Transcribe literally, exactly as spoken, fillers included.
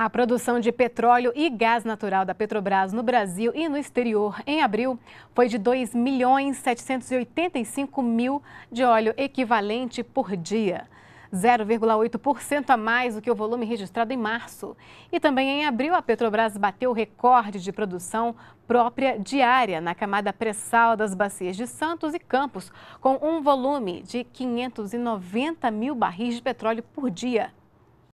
A produção de petróleo e gás natural da Petrobras no Brasil e no exterior em abril foi de dois milhões setecentos e oitenta e cinco mil de óleo equivalente por dia, zero vírgula oito por cento a mais do que o volume registrado em março. E também em abril, a Petrobras bateu o recorde de produção própria diária na camada pré-sal das bacias de Santos e Campos, com um volume de quinhentos e noventa mil barris de petróleo por dia.